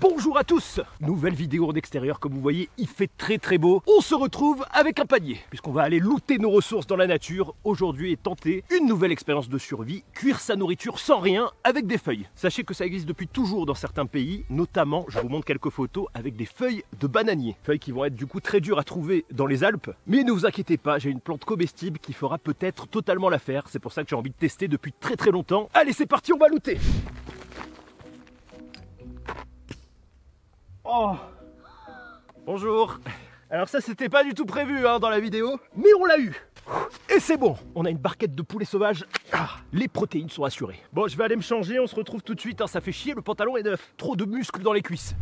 Bonjour à tous, nouvelle vidéo en extérieur. Comme vous voyez, il fait très beau. On se retrouve avec un panier, puisqu'on va aller looter nos ressources dans la nature aujourd'hui et tenter une nouvelle expérience de survie, cuire sa nourriture sans rien avec des feuilles. Sachez que ça existe depuis toujours dans certains pays, notamment, je vous montre quelques photos avec des feuilles de bananier. Feuilles qui vont être du coup très dures à trouver dans les Alpes. Mais ne vous inquiétez pas, j'ai une plante comestible qui fera peut-être totalement l'affaire. C'est pour ça que j'ai envie de tester depuis très longtemps. Allez, c'est parti, on va looter. Oh. Bonjour. Alors ça c'était pas du tout prévu hein, dans la vidéo, mais on l'a eu. Et c'est bon, on a une barquette de poulet sauvage. Ah, les protéines sont assurées. Bon, je vais aller me changer, on se retrouve tout de suite hein. Ça fait chier, le pantalon est neuf. Trop de muscles dans les cuisses.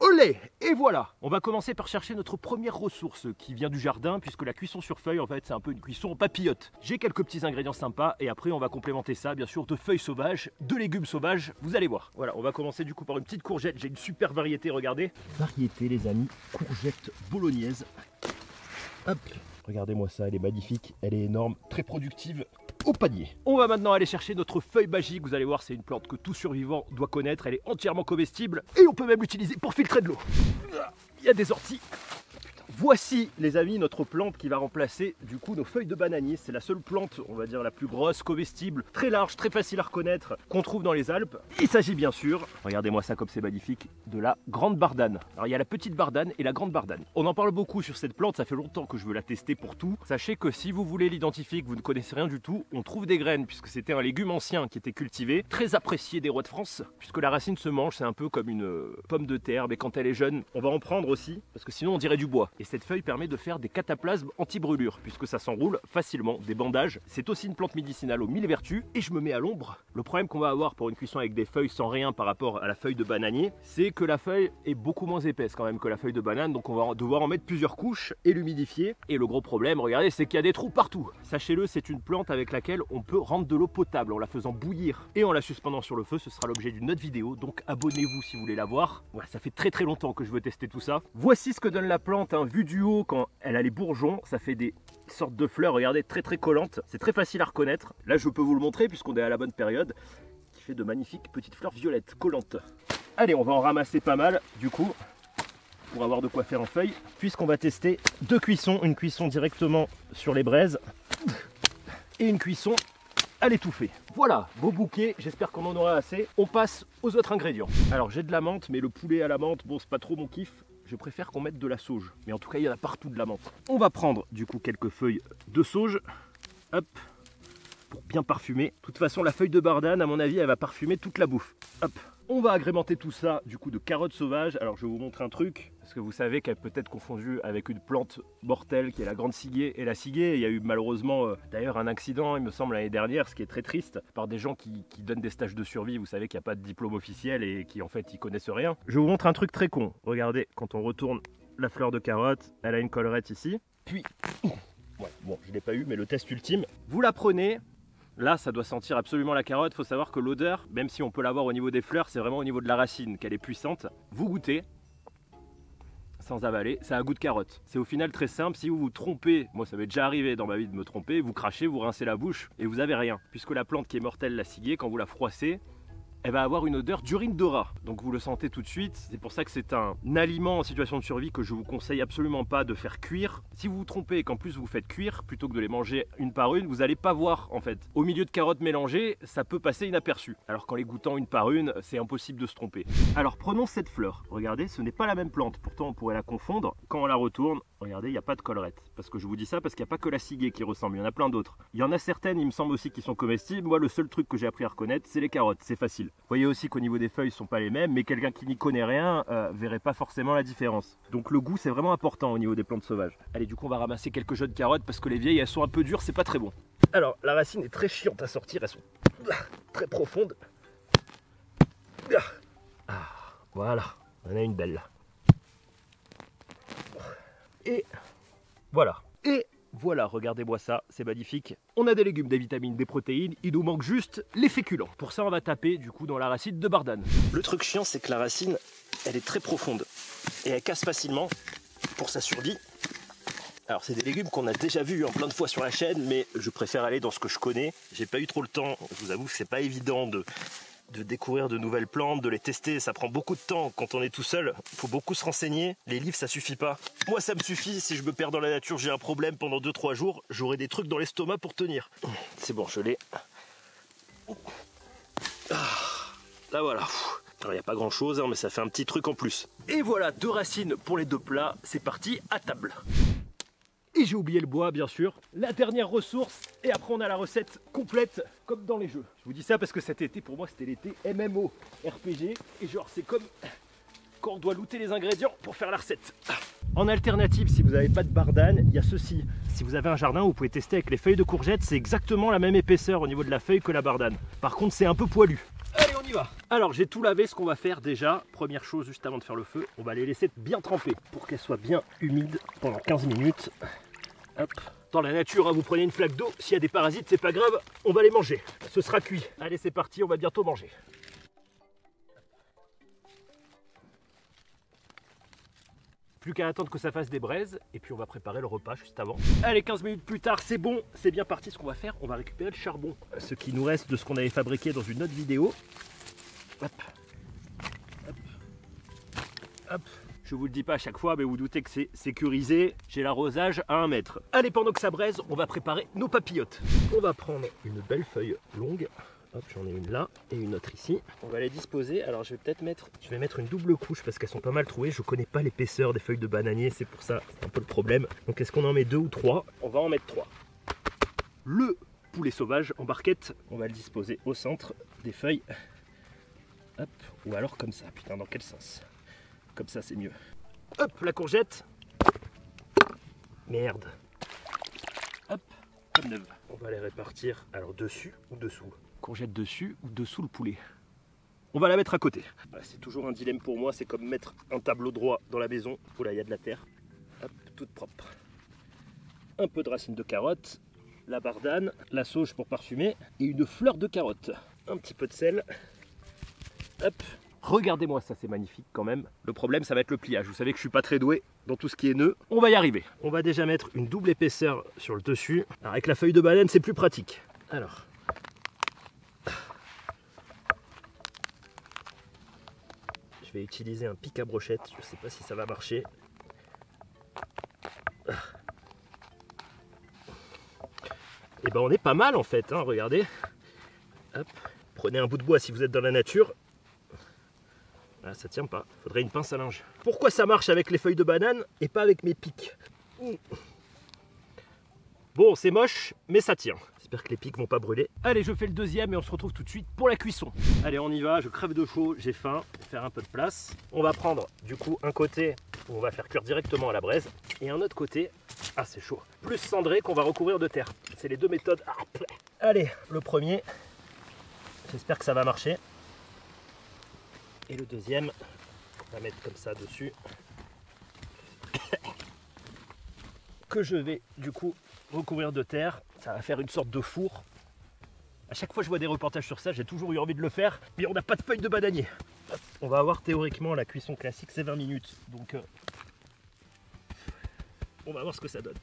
Olé! Et voilà! On va commencer par chercher notre première ressource qui vient du jardin, puisque la cuisson sur feuille en fait c'est un peu une cuisson en papillote. J'ai quelques petits ingrédients sympas et après on va complémenter ça bien sûr de feuilles sauvages, de légumes sauvages, vous allez voir. Voilà, on va commencer du coup par une petite courgette, j'ai une super variété, regardez. Variété les amis, courgette bolognaise. Hop! Regardez-moi ça, elle est magnifique, elle est énorme, très productive. Au panier. On va maintenant aller chercher notre feuille magique. Vous allez voir, c'est une plante que tout survivant doit connaître. Elle est entièrement comestible et on peut même l'utiliser pour filtrer de l'eau. Il y a des orties. Voici les amis notre plante qui va remplacer du coup nos feuilles de bananier. C'est la seule plante on va dire la plus grosse, comestible, très large, très facile à reconnaître qu'on trouve dans les Alpes. Il s'agit bien sûr, regardez-moi ça comme c'est magnifique, de la grande bardane. Alors il y a la petite bardane et la grande bardane. On en parle beaucoup sur cette plante, ça fait longtemps que je veux la tester pour tout. Sachez que si vous voulez l'identifier, que vous ne connaissez rien du tout, on trouve des graines puisque c'était un légume ancien qui était cultivé, très apprécié des rois de France puisque la racine se mange, c'est un peu comme une pomme de terre mais quand elle est jeune. On va en prendre aussi parce que sinon on dirait du bois. Et cette feuille permet de faire des cataplasmes anti-brûlure puisque ça s'enroule facilement, des bandages. C'est aussi une plante médicinale aux mille vertus et je me mets à l'ombre. Le problème qu'on va avoir pour une cuisson avec des feuilles sans rien par rapport à la feuille de bananier, c'est que la feuille est beaucoup moins épaisse quand même que la feuille de banane, donc on va devoir en mettre plusieurs couches et l'humidifier. Et le gros problème, regardez, c'est qu'il y a des trous partout. Sachez-le, c'est une plante avec laquelle on peut rendre de l'eau potable en la faisant bouillir et en la suspendant sur le feu. Ce sera l'objet d'une autre vidéo, donc abonnez-vous si vous voulez la voir. Voilà, ça fait très longtemps que je veux tester tout ça. Voici ce que donne la plante hein. Vue du haut, quand elle a les bourgeons, ça fait des sortes de fleurs, regardez, très collantes. C'est très facile à reconnaître. Là, je peux vous le montrer puisqu'on est à la bonne période. Qui fait de magnifiques petites fleurs violettes collantes. Allez, on va en ramasser pas mal du coup pour avoir de quoi faire en feuille. Puisqu'on va tester deux cuissons, une cuisson directement sur les braises et une cuisson à l'étouffer. Voilà, beau bouquet, j'espère qu'on en aura assez. On passe aux autres ingrédients. Alors, j'ai de la menthe, mais le poulet à la menthe, bon, c'est pas trop mon kiff. Je préfère qu'on mette de la sauge, mais en tout cas il y en a partout de la menthe. On va prendre du coup quelques feuilles de sauge, hop, pour bien parfumer. De toute façon la feuille de bardane à mon avis elle va parfumer toute la bouffe. Hop, on va agrémenter tout ça du coup de carottes sauvages. Alors je vais vous montrer un truc, parce que vous savez qu'elle peut être confondue avec une plante mortelle qui est la grande ciguée. Et la ciguée, il y a eu malheureusement d'ailleurs un accident, il me semble, l'année dernière, ce qui est très triste, par des gens qui donnent des stages de survie, vous savez qu'il n'y a pas de diplôme officiel et qui en fait ils connaissent rien. Je vous montre un truc très con, regardez, quand on retourne la fleur de carotte, elle a une collerette ici, puis, ouais, bon je ne l'ai pas eu mais le test ultime, vous la prenez. Là, ça doit sentir absolument la carotte. Faut savoir que l'odeur, même si on peut l'avoir au niveau des fleurs, c'est vraiment au niveau de la racine qu'elle est puissante. Vous goûtez sans avaler, ça a un goût de carotte. C'est au final très simple, si vous vous trompez, moi ça m'est déjà arrivé dans ma vie de me tromper, vous crachez, vous rincez la bouche et vous avez rien. Puisque la plante qui est mortelle, la ciguée, quand vous la froissez, elle va avoir une odeur d'urine de rat. Donc vous le sentez tout de suite, c'est pour ça que c'est un aliment en situation de survie que je vous conseille absolument pas de faire cuire. Si vous vous trompez et qu'en plus vous faites cuire, plutôt que de les manger une par une, vous n'allez pas voir en fait. Au milieu de carottes mélangées, ça peut passer inaperçu. Alors qu'en les goûtant une par une, c'est impossible de se tromper. Alors prenons cette fleur, regardez, ce n'est pas la même plante, pourtant on pourrait la confondre. Quand on la retourne, regardez, il n'y a pas de collerette. Parce que je vous dis ça, parce qu'il n'y a pas que la ciguée qui ressemble, il y en a plein d'autres. Il y en a certaines, il me semble aussi, qui sont comestibles. Moi, le seul truc que j'ai appris à reconnaître, c'est les carottes, c'est facile. Vous voyez aussi qu'au niveau des feuilles, ils ne sont pas les mêmes, mais quelqu'un qui n'y connaît rien verrait pas forcément la différence. Donc le goût, c'est vraiment important au niveau des plantes sauvages. Allez, du coup, on va ramasser quelques jeunes carottes parce que les vieilles, elles sont un peu dures, c'est pas très bon. Alors, la racine est très chiante à sortir, elles sont très profondes. Ah, voilà, on a une belle. Et voilà. Et voilà, regardez-moi ça, c'est magnifique. On a des légumes, des vitamines, des protéines, il nous manque juste les féculents. Pour ça, on va taper du coup dans la racine de bardane. Le truc chiant, c'est que la racine, elle est très profonde et elle casse facilement pour sa survie. Alors, c'est des légumes qu'on a déjà vus hein, plein de fois sur la chaîne, mais je préfère aller dans ce que je connais. J'ai pas eu trop le temps, je vous avoue que c'est pas évident de de découvrir de nouvelles plantes, de les tester. Ça prend beaucoup de temps quand on est tout seul. Il faut beaucoup se renseigner. Les livres, ça suffit pas. Moi, ça me suffit. Si je me perds dans la nature, j'ai un problème pendant 2-3 jours. J'aurai des trucs dans l'estomac pour tenir. C'est bon, je l'ai. Là, voilà. Alors, il n'y a pas grand chose, hein, mais ça fait un petit truc en plus. Et voilà, 2 racines pour les 2 plats. C'est parti, à table. Et j'ai oublié le bois, bien sûr. La dernière ressource. Et après, on a la recette complète, comme dans les jeux. Je vous dis ça parce que cet été, pour moi, c'était l'été MMO, RPG. Et genre, c'est comme quand on doit looter les ingrédients pour faire la recette. En alternative, si vous n'avez pas de bardane, il y a ceci. Si vous avez un jardin, vous pouvez tester avec les feuilles de courgettes. C'est exactement la même épaisseur au niveau de la feuille que la bardane. Par contre, c'est un peu poilu. Allez, on y va. Alors, j'ai tout lavé. Ce qu'on va faire déjà, première chose, juste avant de faire le feu, on va les laisser bien tremper pour qu'elles soient bien humides pendant 15 minutes. Hop. Dans la nature, hein, vous prenez une flaque d'eau. S'il y a des parasites, c'est pas grave, on va les manger. Ce sera cuit. Allez, c'est parti, on va bientôt manger. Plus qu'à attendre que ça fasse des braises, et puis on va préparer le repas juste avant. Allez, 15 minutes plus tard, c'est bon, c'est bien parti. Ce qu'on va faire, on va récupérer le charbon, ce qui nous reste de ce qu'on avait fabriqué dans une autre vidéo. Hop, hop, hop. Je vous le dis pas à chaque fois, mais vous, vous doutez que c'est sécurisé. J'ai l'arrosage à 1 mètre. Allez, pendant que ça braise, on va préparer nos papillotes. On va prendre une belle feuille longue. Hop, j'en ai une là et une autre ici. On va les disposer. Alors je vais peut-être mettre, je vais mettre une double couche parce qu'elles sont pas mal trouées. Je connais pas l'épaisseur des feuilles de bananier, c'est pour ça, c'est un peu le problème. Donc est-ce qu'on en met 2 ou 3? On va en mettre 3. Le poulet sauvage en barquette, on va le disposer au centre des feuilles. Hop, ou alors comme ça. Putain, dans quel sens? Comme ça, c'est mieux. Hop, la courgette. Merde. Hop, comme neuve. On va les répartir. Alors dessus ou dessous? Courgette dessus ou dessous le poulet. On va la mettre à côté. C'est toujours un dilemme pour moi, c'est comme mettre un tableau droit dans la maison. Oula, il y a de la terre. Hop, toute propre. Un peu de racines de carottes, la bardane, la sauge pour parfumer et une fleur de carotte. Un petit peu de sel. Hop. Regardez-moi ça, c'est magnifique quand même. Le problème, ça va être le pliage. Vous savez que je suis pas très doué dans tout ce qui est nœud. On va y arriver. On va déjà mettre une double épaisseur sur le dessus. Alors, avec la feuille de banane, c'est plus pratique. Alors... je vais utiliser un pic à brochette, je ne sais pas si ça va marcher. Et ben on est pas mal en fait, hein, regardez. Hop. Prenez un bout de bois si vous êtes dans la nature. Ah, ça tient pas, faudrait une pince à linge. Pourquoi ça marche avec les feuilles de banane et pas avec mes pics? Bon, c'est moche, mais ça tient. J'espère que les pics vont pas brûler. Allez, je fais le deuxième et on se retrouve tout de suite pour la cuisson. Allez, on y va, je crève de chaud, j'ai faim, je vais faire un peu de place. On va prendre du coup un côté où on va faire cuire directement à la braise et un autre côté, ah c'est chaud, plus cendré qu'on va recouvrir de terre. C'est les deux méthodes. Allez, le premier, j'espère que ça va marcher. Et le deuxième, on va mettre comme ça dessus. Que je vais du coup recouvrir de terre. Ça va faire une sorte de four. À chaque fois que je vois des reportages sur ça, j'ai toujours eu envie de le faire. Mais on n'a pas de feuilles de bananier. On va avoir théoriquement la cuisson classique, c'est 20 minutes. Donc on va voir ce que ça donne.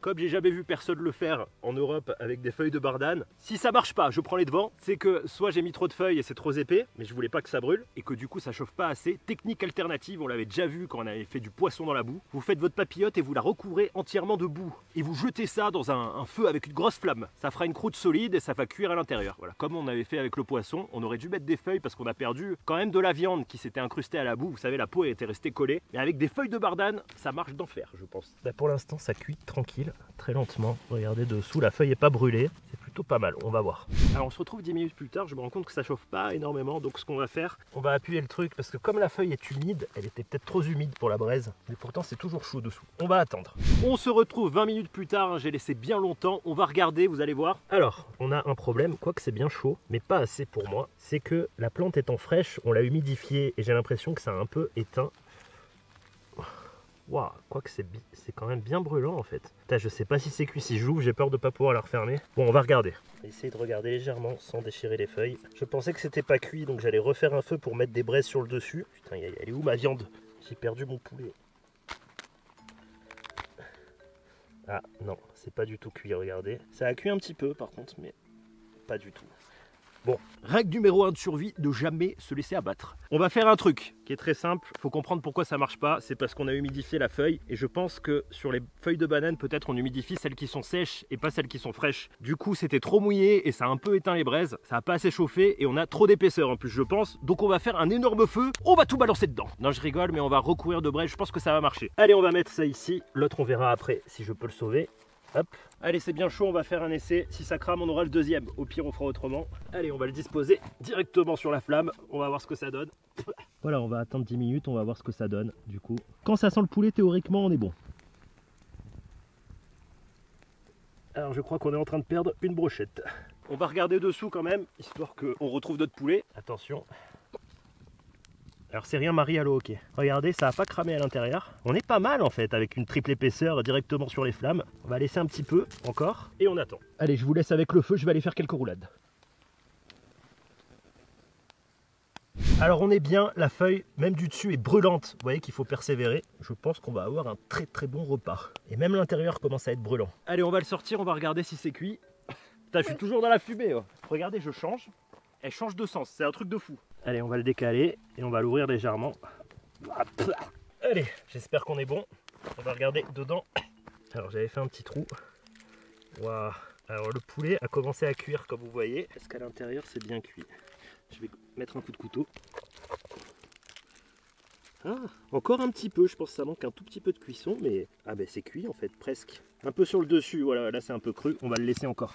Comme j'ai jamais vu personne le faire en Europe avec des feuilles de bardane, si ça marche pas, je prends les devants. C'est que soit j'ai mis trop de feuilles et c'est trop épais, mais je voulais pas que ça brûle, et que du coup ça chauffe pas assez. Technique alternative, on l'avait déjà vu quand on avait fait du poisson dans la boue. Vous faites votre papillote et vous la recouvrez entièrement de boue. Et vous jetez ça dans un feu avec une grosse flamme. Ça fera une croûte solide et ça va cuire à l'intérieur. Voilà, comme on avait fait avec le poisson, on aurait dû mettre des feuilles parce qu'on a perdu quand même de la viande qui s'était incrustée à la boue. Vous savez, la peau était restée collée. Et avec des feuilles de bardane, ça marche d'enfer, je pense. Là, pour l'instant, ça cuit tranquille. Très lentement, regardez dessous, la feuille n'est pas brûlée, c'est plutôt pas mal, on va voir. Alors on se retrouve 10 minutes plus tard, je me rends compte que ça chauffe pas énormément, donc ce qu'on va faire, on va appuyer le truc parce que comme la feuille est humide, elle était peut-être trop humide pour la braise, mais pourtant c'est toujours chaud dessous. On va attendre. On se retrouve 20 minutes plus tard, hein, j'ai laissé bien longtemps, on va regarder, vous allez voir. Alors, on a un problème, quoique c'est bien chaud, mais pas assez pour moi, c'est que la plante étant fraîche, on l'a humidifiée et j'ai l'impression que ça a un peu éteint. Waouh, quoique c'est quand même bien brûlant en fait. Putain, je sais pas si c'est cuit, si je l'ouvre, j'ai peur de pas pouvoir la refermer. Bon, on va regarder. Essayez de regarder légèrement sans déchirer les feuilles. Je pensais que c'était pas cuit, donc j'allais refaire un feu pour mettre des braises sur le dessus. Putain, elle est où ma viande? J'ai perdu mon poulet. Ah non, c'est pas du tout cuit, regardez. Ça a cuit un petit peu par contre, mais pas du tout. Bon, règle numéro 1 de survie, ne jamais se laisser abattre. On va faire un truc qui est très simple, il faut comprendre pourquoi ça marche pas, c'est parce qu'on a humidifié la feuille et je pense que sur les feuilles de banane, peut-être on humidifie celles qui sont sèches et pas celles qui sont fraîches. Du coup, c'était trop mouillé et ça a un peu éteint les braises, ça a pas assez chauffé et on a trop d'épaisseur en plus, je pense. Donc on va faire un énorme feu, on va tout balancer dedans. Non, je rigole, mais on va recouvrir de braises, je pense que ça va marcher. Allez, on va mettre ça ici, l'autre on verra après si je peux le sauver. Hop. Allez, c'est bien chaud, on va faire un essai. Si ça crame, on aura le deuxième. Au pire, on fera autrement. Allez, on va le disposer directement sur la flamme. On va voir ce que ça donne. Voilà, on va attendre 10 minutes, on va voir ce que ça donne. Du coup, quand ça sent le poulet, théoriquement, on est bon. Alors, je crois qu'on est en train de perdre une brochette. On va regarder dessous quand même, histoire qu'on retrouve notre poulet. Attention. Alors c'est rien Marie à l'eau, ok. Regardez, ça n'a pas cramé à l'intérieur. On est pas mal en fait, avec une triple épaisseur directement sur les flammes. On va laisser un petit peu encore et on attend. Allez, je vous laisse avec le feu, je vais aller faire quelques roulades. Alors on est bien, la feuille même du dessus est brûlante. Vous voyez qu'il faut persévérer. Je pense qu'on va avoir un très très bon repas. Et même l'intérieur commence à être brûlant. Allez, on va le sortir, on va regarder si c'est cuit. Putain, je suis toujours dans la fumée. Oh. Regardez, je change. Elle change de sens, c'est un truc de fou. Allez, on va le décaler et on va l'ouvrir légèrement. Allez, j'espère qu'on est bon. On va regarder dedans. Alors j'avais fait un petit trou. Waouh. Alors le poulet a commencé à cuire comme vous voyez. Est-ce qu'à l'intérieur c'est bien cuit? Je vais mettre un coup de couteau. Ah, encore un petit peu, je pense que ça manque un tout petit peu de cuisson. Mais ah ben c'est cuit en fait, presque. Un peu sur le dessus, voilà, là c'est un peu cru. On va le laisser encore.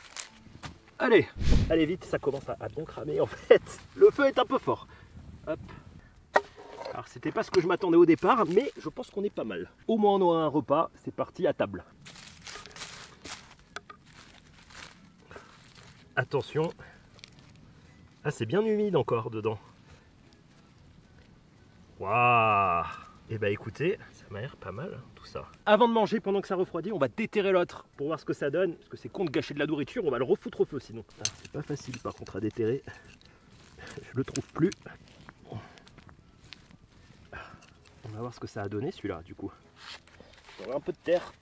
Allez, allez vite, ça commence à bien cramer en fait. Le feu est un peu fort. Hop. Alors c'était pas ce que je m'attendais au départ, mais je pense qu'on est pas mal. Au moins on aura un repas, c'est parti à table. Attention. Ah, c'est bien humide encore dedans. Waouh. Et bah écoutez, ça m'a l'air pas mal tout ça. Avant de manger, pendant que ça refroidit, on va déterrer l'autre pour voir ce que ça donne. Parce que c'est con de gâcher de la nourriture, on va le refoutre au feu sinon. Ah, c'est pas facile par contre à déterrer. Je le trouve plus. Bon. On va voir ce que ça a donné celui-là du coup. On a un peu de terre.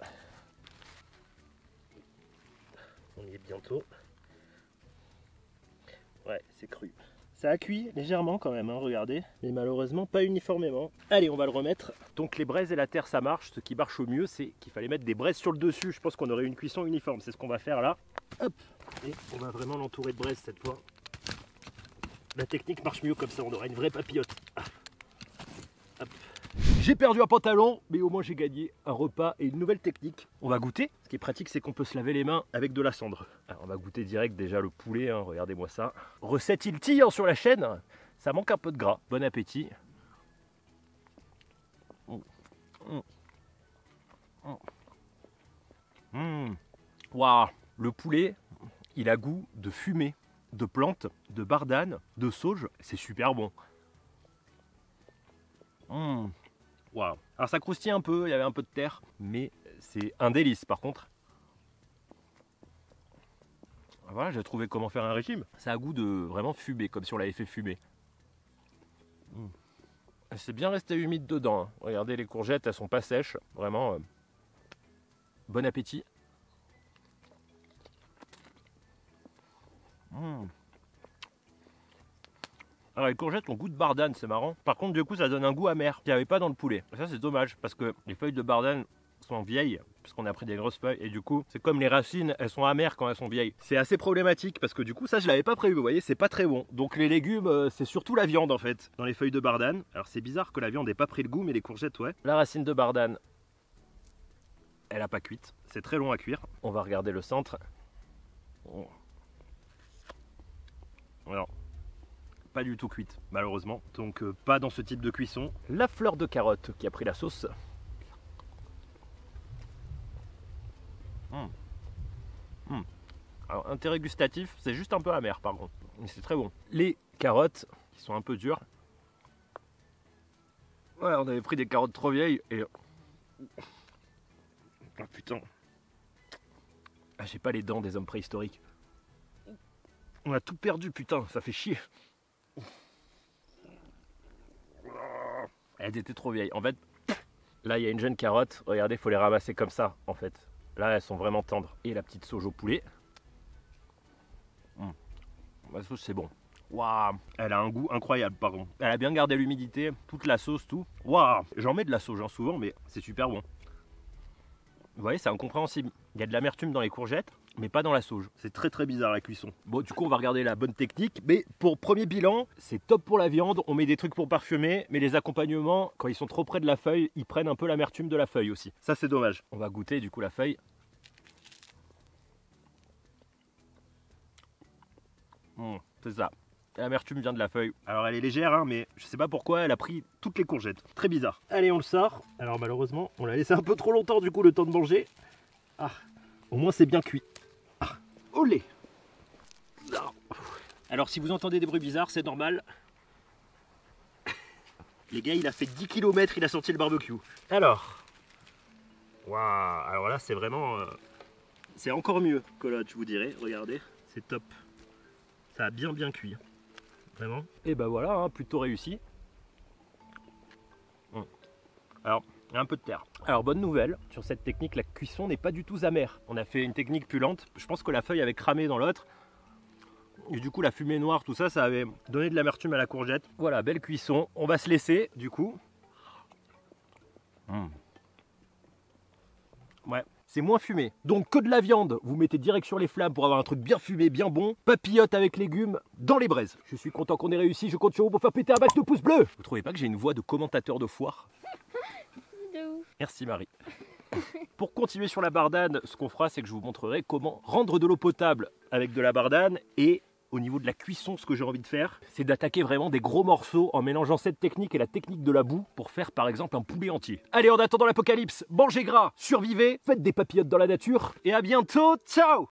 On y est bientôt. Ouais, c'est cru. Ça a cuit légèrement quand même, hein, regardez, mais malheureusement pas uniformément. Allez, on va le remettre. Donc les braises et la terre ça marche, ce qui marche au mieux c'est qu'il fallait mettre des braises sur le dessus, je pense qu'on aurait une cuisson uniforme, c'est ce qu'on va faire là. Hop. Et on va vraiment l'entourer de braises cette fois. La technique marche mieux comme ça, on aura une vraie papillote. Hop. J'ai perdu un pantalon, mais au moins j'ai gagné un repas et une nouvelle technique. On va goûter. Ce qui est pratique, c'est qu'on peut se laver les mains avec de la cendre. Alors on va goûter direct déjà le poulet, hein, regardez-moi ça. Recette il tire sur la chaîne, ça manque un peu de gras. Bon appétit. Waouh, le poulet, il a goût de fumée, de plantes, de bardane, de sauge. C'est super bon. Wow. Alors ça croustille un peu, il y avait un peu de terre, mais c'est un délice par contre. Voilà, j'ai trouvé comment faire un régime. Ça a goût de vraiment fumer, comme si on l'avait fait fumer. C'est bien resté humide dedans, hein. Regardez les courgettes, elles sont pas sèches, vraiment. Bon appétit. Alors les courgettes ont goût de bardane, c'est marrant. Par contre du coup ça donne un goût amer qu'il n'y avait pas dans le poulet. Ça c'est dommage parce que les feuilles de bardane sont vieilles parce qu'on a pris des grosses feuilles et du coup c'est comme les racines, elles sont amères quand elles sont vieilles. C'est assez problématique parce que du coup ça je l'avais pas prévu, vous voyez c'est pas très bon. Donc les légumes c'est surtout la viande en fait dans les feuilles de bardane. Alors c'est bizarre que la viande n'ait pas pris le goût mais les courgettes ouais. La racine de bardane elle a pas cuite, c'est très long à cuire. On va regarder le centre. Oh. Alors pas du tout cuite malheureusement, donc pas dans ce type de cuisson. La fleur de carotte qui a pris la sauce. Alors intérêt gustatif, c'est juste un peu amer par contre, mais c'est très bon. Les carottes qui sont un peu dures. Ouais, on avait pris des carottes trop vieilles et... Ah putain. Ah, j'ai pas les dents des hommes préhistoriques. On a tout perdu putain, ça fait chier. Elles étaient trop vieilles. En fait, là il y a une jeune carotte. Regardez, il faut les ramasser comme ça en fait. Là elles sont vraiment tendres. Et la petite sauge au poulet. la sauce c'est bon. Waouh, elle a un goût incroyable par contre. Elle a bien gardé l'humidité, toute la sauce, tout. Waouh, j'en mets de la sauce souvent, mais c'est super bon. Vous voyez, c'est incompréhensible. Il y a de l'amertume dans les courgettes, mais pas dans la sauge. C'est très très bizarre la cuisson. Bon, du coup, on va regarder la bonne technique. Mais pour premier bilan, c'est top pour la viande. On met des trucs pour parfumer, mais les accompagnements, quand ils sont trop près de la feuille, ils prennent un peu l'amertume de la feuille aussi. Ça, c'est dommage. On va goûter du coup la feuille. C'est ça. L'amertume vient de la feuille. Alors elle est légère, hein, mais je sais pas pourquoi elle a pris toutes les courgettes. Très bizarre. Allez, on le sort. Alors malheureusement, on l'a laissé un peu trop longtemps, du coup, le temps de manger. Ah, au moins c'est bien cuit. Ah, olé. Alors si vous entendez des bruits bizarres, c'est normal. Les gars, il a fait 10 km, il a sorti le barbecue. Alors. Waouh, alors là, c'est vraiment... c'est encore mieux que là, je vous dirais. Regardez, c'est top. Ça a bien bien cuit. Vraiment. Et ben voilà, hein, plutôt réussi. Alors, il y a un peu de terre. Alors, bonne nouvelle, sur cette technique, la cuisson n'est pas du tout amère. On a fait une technique pullante. Je pense que la feuille avait cramé dans l'autre. Et du coup, la fumée noire, tout ça, ça avait donné de l'amertume à la courgette. Voilà, belle cuisson. On va se laisser, du coup. Ouais. C'est moins fumé. Donc que de la viande, vous mettez direct sur les flammes pour avoir un truc bien fumé, bien bon. Papillote avec légumes dans les braises. Je suis content qu'on ait réussi, je compte sur vous pour faire péter un bac de pouces bleus. Vous trouvez pas que j'ai une voix de commentateur de foire? De ouf. Merci Marie. Pour continuer sur la bardane, ce qu'on fera, c'est que je vous montrerai comment rendre de l'eau potable avec de la bardane. Et au niveau de la cuisson, ce que j'ai envie de faire, c'est d'attaquer vraiment des gros morceaux en mélangeant cette technique et la technique de la boue pour faire par exemple un poulet entier. Allez, en attendant l'apocalypse, mangez gras, survivez, faites des papillotes dans la nature et à bientôt, ciao!